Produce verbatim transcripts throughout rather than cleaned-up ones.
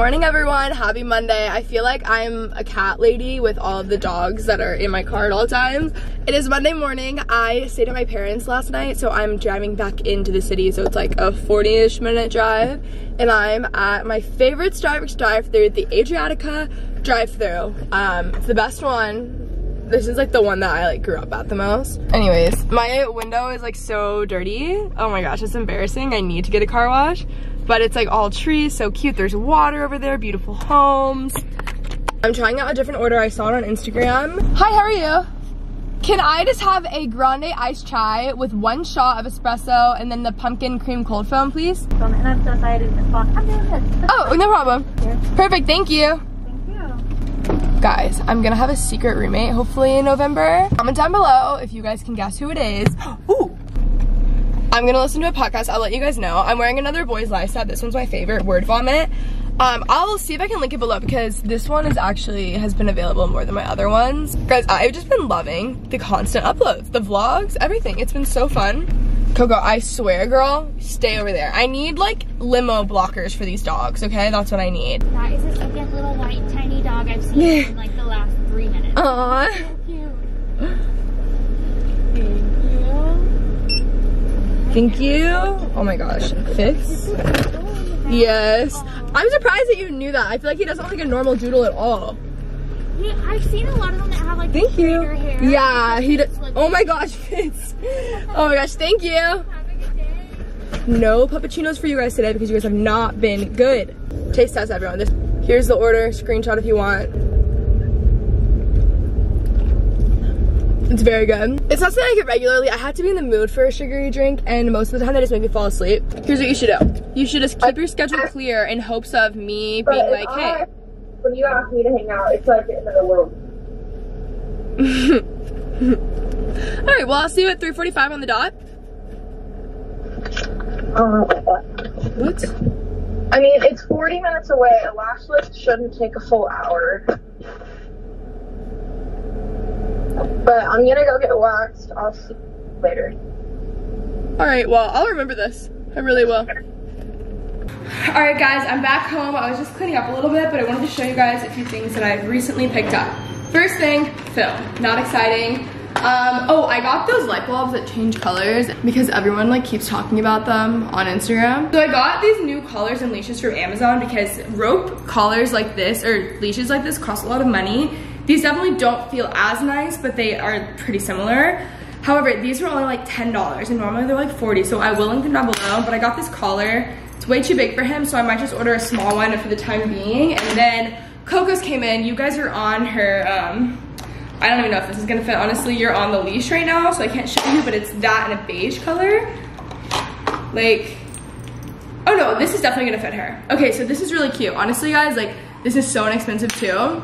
morning, everyone. Happy Monday. I feel like I'm a cat lady with all of the dogs that are in my car at all times. It is Monday morning. I stayed at my parents last night, so I'm driving back into the city, so it's like a forty-ish minute drive, and I'm at my favorite Starbucks drive-thru, the Adriatica drive-thru. Um, it's the best one. This is like the one that I like grew up at the most. Anyways, my window is like so dirty. Oh my gosh, it's embarrassing. I need to get a car wash. But it's like all trees, so cute. There's water over there, beautiful homes. I'm trying out a different order. I saw it on Instagram. Hi, how are you? Can I just have a grande iced chai with one shot of espresso and then the pumpkin cream cold foam, please? And I'm so excited. Oh, no problem. Perfect, thank you. Guys, I'm gonna have a secret roommate, hopefully in November. Comment down below if you guys can guess who it is. Ooh! I'm gonna listen to a podcast, I'll let you guys know. I'm wearing another Boys Lie set, this one's my favorite, Word Vomit. Um, I'll see if I can link it below because this one is actually, has been available more than my other ones. Guys, I've just been loving the constant uploads, the vlogs, everything. It's been so fun. Coco, I swear, girl, stay over there. I need like limo blockers for these dogs, okay? That's what I need. That is a second little white tiny dog I've seen in like the last three minutes. Aww. So cute. Thank you. Thank you. Oh my gosh, Fix? Yes. Aww. I'm surprised that you knew that. I feel like he doesn't look like a normal doodle at all. Yeah, I've seen a lot of them that have like thank you. Hair. Yeah, he does. Oh my gosh, Fitz. Oh my gosh, thank you. Have a good day. No puppuccinos for you guys today because you guys have not been good. Taste test, everyone. This, here's the order, screenshot if you want. It's very good. It's not something I get regularly. I have to be in the mood for a sugary drink, and most of the time they just make me fall asleep. Here's what you should do. You should just keep your schedule clear in hopes of me being but like, hey. I, when you ask me to hang out, it's like another world. All right, well, I'll see you at three forty-five on the dot. Oh, what? I mean, it's forty minutes away. A lash lift shouldn't take a full hour. But I'm gonna go get waxed. I'll see you later. All right, well, I'll remember this. I really will. All right, guys, I'm back home. I was just cleaning up a little bit, but I wanted to show you guys a few things that I've recently picked up. First thing, film. Not exciting. Um, oh, I got those light bulbs that change colors because everyone like keeps talking about them on Instagram. So I got these new collars and leashes from Amazon because rope collars like this or leashes like this cost a lot of money. These definitely don't feel as nice, but they are pretty similar. However, these were only like ten dollars and normally they're like forty dollars, so I will link them down below, but I got this collar. It's way too big for him, so I might just order a small one for the time being. And then Coco's came in. You guys are on her, um, I don't even know if this is gonna fit. Honestly, you're on the leash right now, so I can't show you, but it's that in a beige color. Like, oh no, this is definitely gonna fit her. Okay, so this is really cute. Honestly, guys, like, this is so inexpensive too.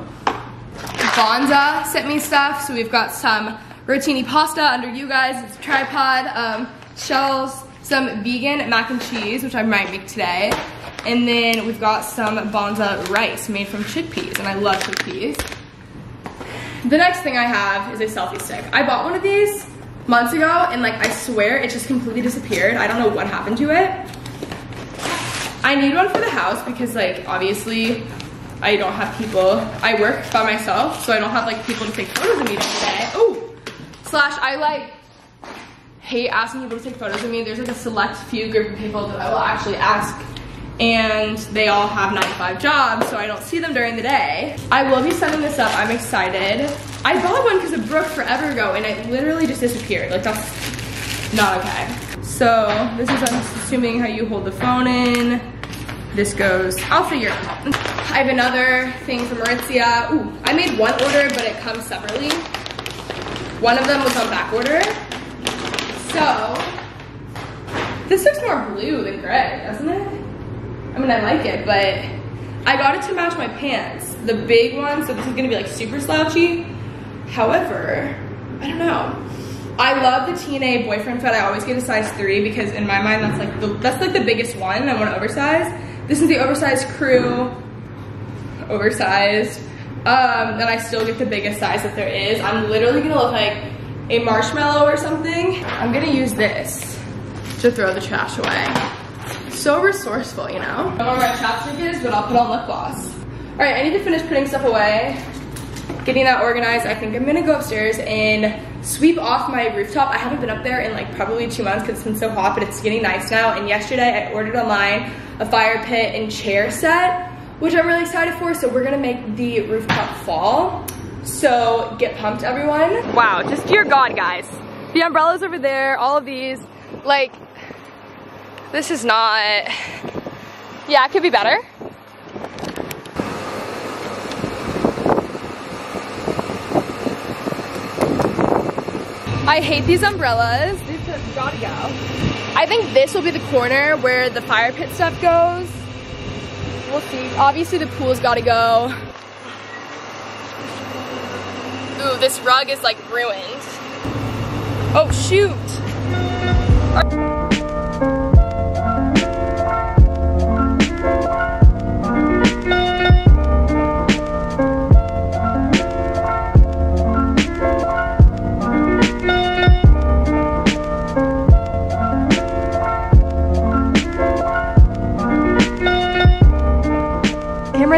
Banza sent me stuff, so we've got some rotini pasta under you guys. It's a tripod, um, shells, some vegan mac and cheese, which I might make today. And then we've got some Banza rice made from chickpeas, and I love chickpeas. The next thing I have is a selfie stick. I bought one of these months ago, and like, I swear it just completely disappeared. I don't know what happened to it. I need one for the house because like, obviously I don't have people. I work by myself, so I don't have like people to take photos of me today. Oh, slash I like, hate asking people to take photos of me. There's like a select few group of people that I will actually ask, and they all have nine to five jobs, so I don't see them during the day. I will be setting this up, I'm excited. I bought one because of Brooke forever ago and it literally just disappeared. Like, that's not okay. So this is, I'm assuming, how you hold the phone in. This goes, I'll figure it out. I have another thing from Aritzia. Ooh, I made one order, but it comes separately. One of them was on back order. So, this looks more blue than gray, doesn't it? I mean, I like it, but I got it to match my pants. The big one, so this is gonna be like super slouchy. However, I don't know. I love the T N A boyfriend fit. I always get a size three because in my mind, that's like the, that's like the biggest one and I want to oversize. This is the oversized crew, oversized. Um, and I still get the biggest size that there is. I'm literally gonna look like a marshmallow or something. I'm gonna use this to throw the trash away. So resourceful, you know? I don't know where my chapstick is, but I'll put on lip gloss. All right, I need to finish putting stuff away, getting that organized. I think I'm gonna go upstairs and sweep off my rooftop. I haven't been up there in like probably two months because it's been so hot, but it's getting nice now. And yesterday I ordered online a fire pit and chair set, which I'm really excited for. So we're gonna make the rooftop fall. So get pumped, everyone. Wow, just dear God, guys. The umbrellas over there, all of these, like, this is not, yeah, it could be better. I hate these umbrellas. These have gotta go. I think this will be the corner where the fire pit stuff goes. We'll see. Obviously the pool's gotta go. Ooh, this rug is like ruined. Oh shoot.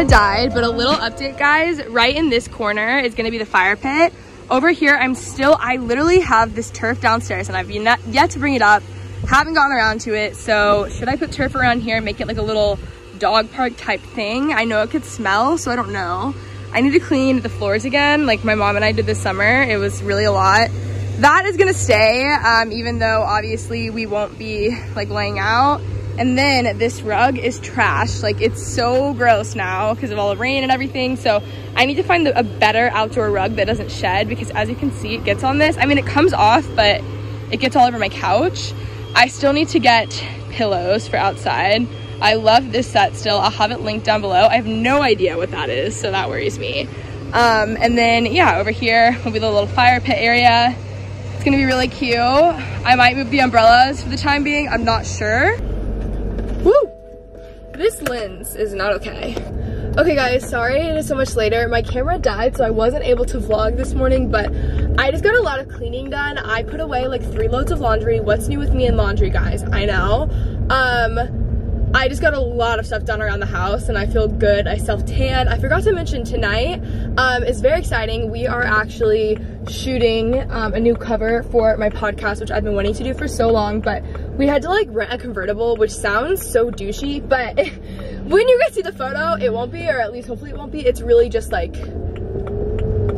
Died, but a little update, guys. Right in this corner is going to be the fire pit. Over here, I'm still, I literally have this turf downstairs and I've not, yet to bring it up. Haven't gotten around to it. So should I put turf around here and make it like a little dog park type thing? I know it could smell, so I don't know. I need to clean the floors again. Like my mom and I did this summer. It was really a lot. That is going to stay, um, even though obviously we won't be like laying out. And then this rug is trash. Like it's so gross now because of all the rain and everything. So I need to find a better outdoor rug that doesn't shed because as you can see, it gets on this. I mean, it comes off, but it gets all over my couch. I still need to get pillows for outside. I love this set still. I'll have it linked down below. I have no idea what that is, so that worries me. Um, and then yeah, over here will be the little fire pit area. It's gonna be really cute. I might move the umbrellas for the time being. I'm not sure. Woo! This lens is not okay. Okay guys, sorry it is so much later. My camera died, so I wasn't able to vlog this morning, but I just got a lot of cleaning done. I put away like three loads of laundry. What's new with me and laundry, guys? I know. Um, I just got a lot of stuff done around the house and I feel good. I self-tanned. I forgot to mention tonight, um, it's very exciting. We are actually shooting um, a new cover for my podcast, which I've been wanting to do for so long, but we had to like rent a convertible, which sounds so douchey, but when you guys see the photo, it won't be, or at least hopefully it won't be. It's really just like,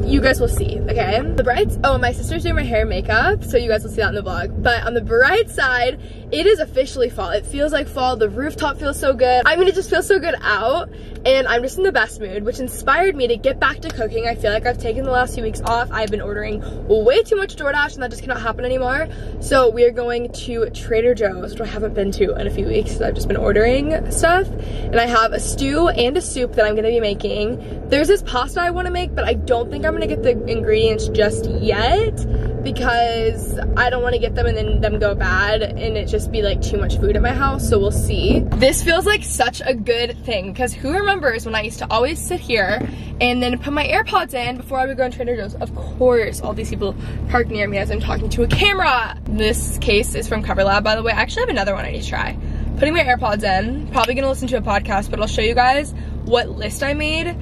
you guys will see, okay? The bright, oh, my sister's doing my hair and makeup, so you guys will see that in the vlog. But on the bright side, it is officially fall. It feels like fall. The rooftop feels so good. I mean, it just feels so good out, and I'm just in the best mood, which inspired me to get back to cooking. I feel like I've taken the last few weeks off. I've been ordering way too much DoorDash, and that just cannot happen anymore. So we are going to Trader Joe's, which I haven't been to in a few weeks, so I've just been ordering stuff. And I have a stew and a soup that I'm gonna be making. There's this pasta I wanna make, but I don't think I'm gonna get the ingredients just yet because I don't wanna get them and then them go bad and it just be like too much food at my house, so we'll see. This feels like such a good thing because who remembers Remembers when I used to always sit here and then put my AirPods in before I would go on Trader Joe's. Of course, all these people park near me as I'm talking to a camera. This case is from Cover Lab, by the way. I actually have another one I need to try. Putting my AirPods in, probably gonna listen to a podcast, but I'll show you guys what list I made.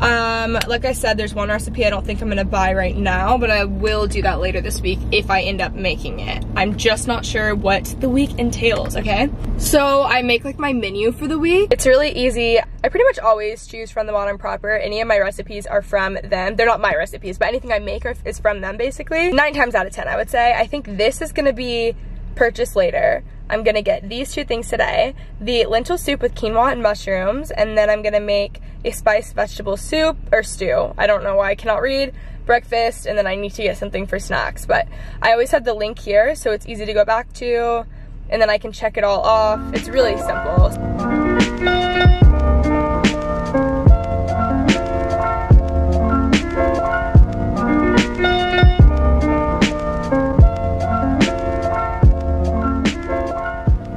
Um, like I said, there's one recipe I don't think I'm gonna buy right now, but I will do that later this week if I end up making it. I'm just not sure what the week entails, okay? So I make like my menu for the week. It's really easy. I pretty much always choose from the Modern Proper. Any of my recipes are from them. They're not my recipes, but anything I make is from them basically. Nine times out of ten, I would say. I think this is gonna be purchased later. I'm gonna get these two things today. The lentil soup with quinoa and mushrooms, and then I'm gonna make a spiced vegetable soup or stew. I don't know why I cannot read. Breakfast, and then I need to get something for snacks. But I always have the link here, so it's easy to go back to, and then I can check it all off. It's really simple.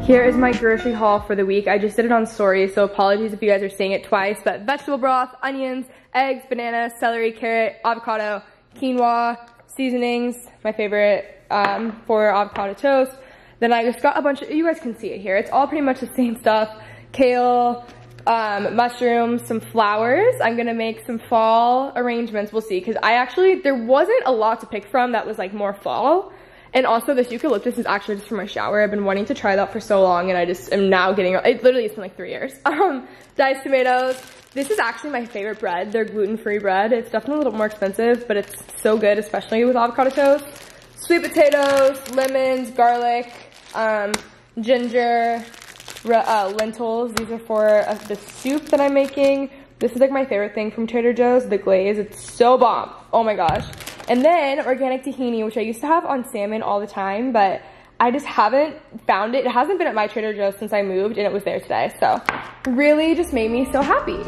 Here is my grocery haul for the week. I just did it on story, so apologies if you guys are seeing it twice, but vegetable broth, onions, eggs, banana, celery, carrot, avocado, quinoa, seasonings, my favorite um, for avocado toast, Then I just got a bunch of, you guys can see it here. It's all pretty much the same stuff. Kale, um, mushrooms, some flowers. I'm gonna make some fall arrangements, we'll see. Cause I actually, there wasn't a lot to pick from that was like more fall. And also this eucalyptus is actually just from my shower. I've been wanting to try that for so long and I just am now getting, it literally it's been like three years. Um, diced tomatoes. This is actually my favorite bread. They're gluten-free bread. It's definitely a little more expensive, but it's so good, especially with avocado toast. Sweet potatoes, lemons, garlic, um, ginger, uh, lentils. These are for uh, the soup that I'm making. This is like my favorite thing from Trader Joe's, the glaze. It's so bomb. Oh my gosh. And then organic tahini, which I used to have on salmon all the time, but I just haven't found it. It hasn't been at my Trader Joe's since I moved, and it was there today. So really just made me so happy.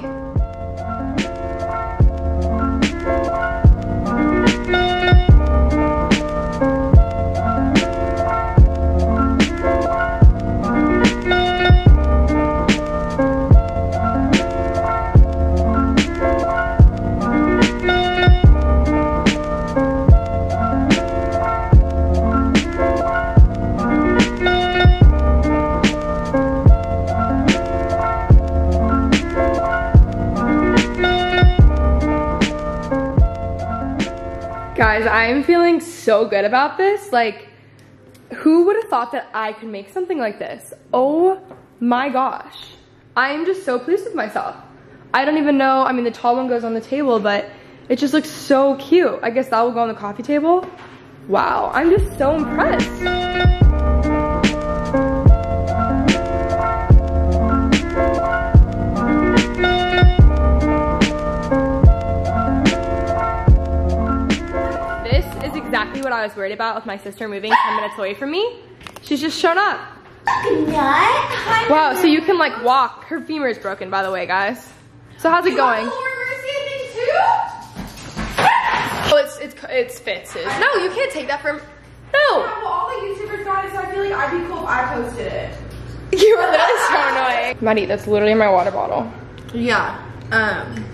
Guys, I'm feeling so good about this. Like, who would have thought that I could make something like this? Oh my gosh. I'm just so pleased with myself. I don't even know, I mean, the tall one goes on the table, but it just looks so cute. I guess that will go on the coffee table. Wow, I'm just so impressed. What I was worried about with my sister moving ten minutes away from me. She's just shown up. What? Wow, so you can like walk. Her femur is broken, by the way, guys. So how's it going? Oh, it's it's it's fits. No, you can't take that from. No. Yeah, well, all the YouTubers got it, so I feel like I'd be cool if I posted it. You are literally so annoying, Maddie. That's literally my water bottle. Yeah. Um.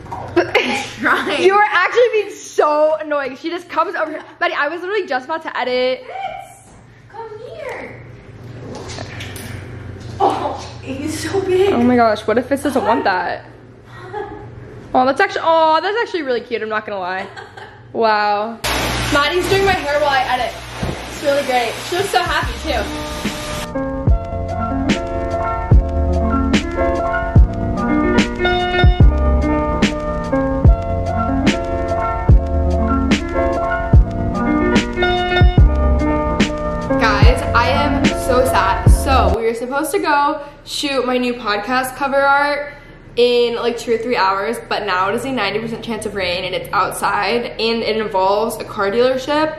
Trying. You are actually being so annoying. She just comes over here. Buddy, I was literally just about to edit. Yes. Come here. Oh, he's so big. Oh my gosh, what if Fitz doesn't want that? Oh, that's actually, oh, that's actually really cute. I'm not gonna lie. Wow. Maddie's doing my hair while I edit. It's really great. She was so happy too. Supposed to go shoot my new podcast cover art in like two or three hours, but now it is a ninety percent chance of rain and it's outside and it involves a car dealership.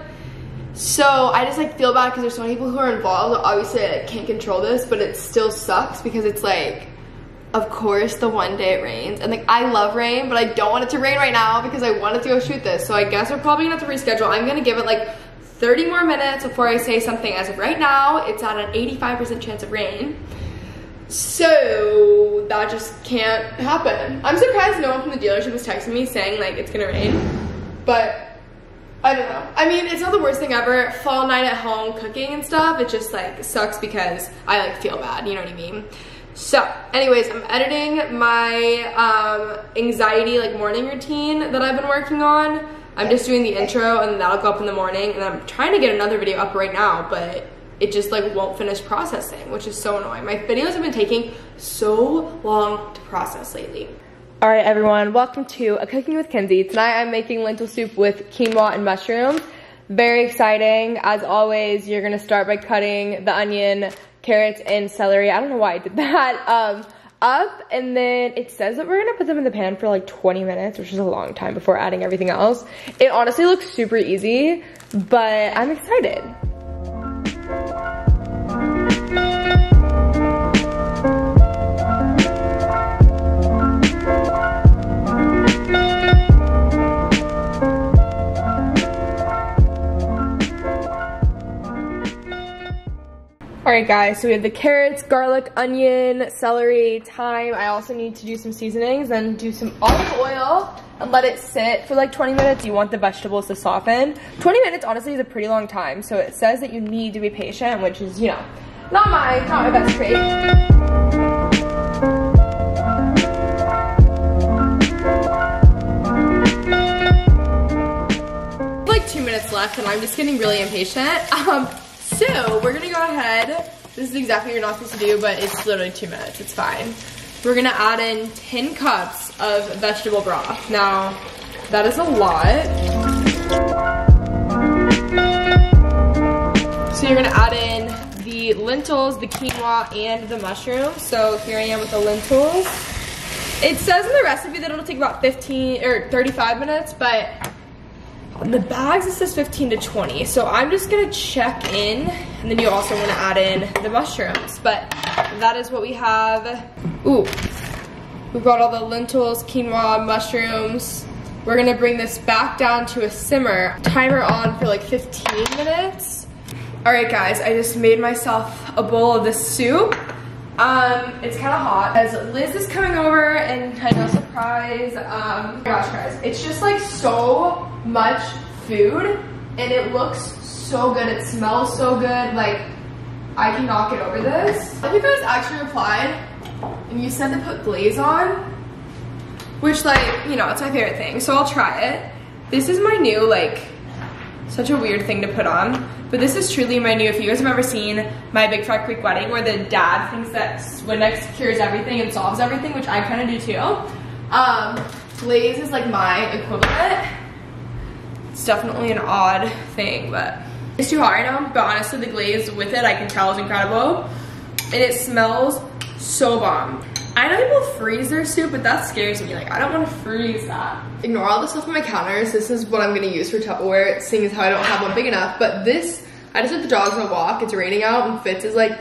So I just like feel bad because there's so many people who are involved. Obviously I like, can't control this, but it still sucks because it's like, of course the one day it rains. And like I love rain, but I don't want it to rain right now because I wanted to go shoot this. So I guess we're probably gonna have to reschedule. I'm gonna give it like thirty more minutes before I say something. As of right now, it's at an eighty-five percent chance of rain. So that just can't happen. I'm surprised no one from the dealership was texting me saying like it's gonna rain, but I don't know. I mean, it's not the worst thing ever. Fall night at home cooking and stuff. It just like sucks because I like feel bad, you know what I mean? So anyways, I'm editing my um, anxiety like morning routine that I've been working on. I'm just doing the intro and that'll go up in the morning, and I'm trying to get another video up right now, but it just like won't finish processing, which is so annoying. My videos have been taking so long to process lately. All right, everyone, welcome to A Cooking with Kenzie. Tonight I'm making lentil soup with quinoa and mushrooms. Very exciting. As always, you're gonna start by cutting the onion, carrots, and celery. I don't know why I did that. Um, up, and then it says that we're gonna put them in the pan for like twenty minutes, which is a long time before adding everything else. It honestly looks super easy, but I'm excited. Alright guys, so we have the carrots, garlic, onion, celery, thyme. I also need to do some seasonings, then do some olive oil and let it sit for like twenty minutes. You want the vegetables to soften. twenty minutes honestly is a pretty long time, so it says that you need to be patient, which is, you know, Not my, not my best trait. Minutes left and I'm just getting really impatient. Um, so we're gonna go ahead. This is exactly what you're not supposed to do, but it's literally two minutes. It's fine. We're gonna add in ten cups of vegetable broth. Now, that is a lot. So you're gonna add in the lentils, the quinoa, and the mushrooms. So here I am with the lentils. It says in the recipe that it'll take about fifteen or thirty-five minutes, but on the bags it says fifteen to twenty, so I'm just gonna check in, and then you also want to add in the mushrooms. But that is what we have. Ooh, we've got all the lentils, quinoa, mushrooms. We're gonna bring this back down to a simmer, timer on for like fifteen minutes. All right guys, I just made myself a bowl of this soup. Um it's kind of hot as Liz is coming over, and I know, surprise. Um oh my gosh guys, it's just like so much food, and it looks so good, it smells so good, like I cannot get over this. You guys actually replied and you said to put glaze on, which, like, you know, it's my favorite thing, so I'll try it. This is my new, like, such a weird thing to put on, but this is truly my new. If you guys have ever seen My Big Fat Greek Wedding, where the dad thinks that Windex cures everything and solves everything, which I kind of do too, um glaze is like my equivalent. It's definitely an odd thing, but it's too hot right now. But honestly, the glaze with it, I can tell, is incredible, and it smells so bomb. I know people freeze their soup, but that scares me. Like, I don't want to freeze that. Ignore all the stuff on my counters. This is what I'm gonna use for Tupperware, seeing as how I don't have one big enough. But this, I just took the dogs on a walk. It's raining out, and Fitz is like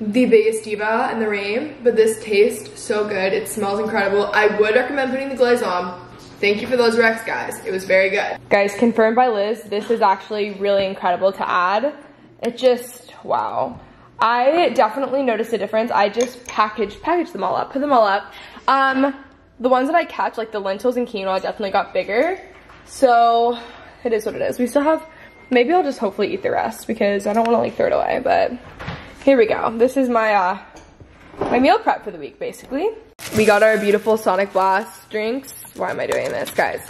the biggest diva in the rain. But this tastes so good. It smells incredible. I would recommend putting the glaze on. Thank you for those recs, guys. It was very good. Guys, confirmed by Liz, this is actually really incredible to add. It just, wow. I definitely noticed a difference. I just packaged, packaged them all up, put them all up. Um, the ones that I kept, like the lentils and quinoa, definitely got bigger. So it is what it is. We still have, maybe I'll just hopefully eat the rest because I don't want to like throw it away, but here we go. This is my, uh, my meal prep for the week, basically. We got our beautiful Sonic Blast drinks. Why am I doing this, guys?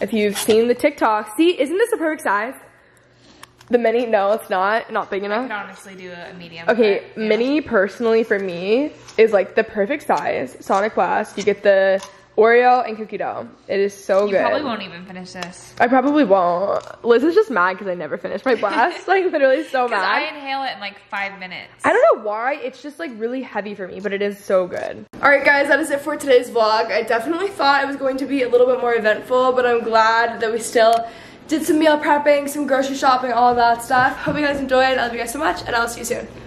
If you've seen the TikTok, see, isn't this a perfect size? The mini, no, it's not, not big enough. I could honestly do a medium. Okay, but, yeah. Mini, personally, for me, is like the perfect size. Sonic Blast, you get the Oreo and cookie dough. It is so you good. You probably won't even finish this. I probably won't. Liz is just mad because I never finished my blast. Like, literally so mad. I inhale it in like five minutes. I don't know why. It's just like really heavy for me, but it is so good. All right, guys, that is it for today's vlog. I definitely thought it was going to be a little bit more eventful, but I'm glad that we still did some meal prepping, some grocery shopping, all that stuff. Hope you guys enjoyed. I love you guys so much, and I'll see you soon.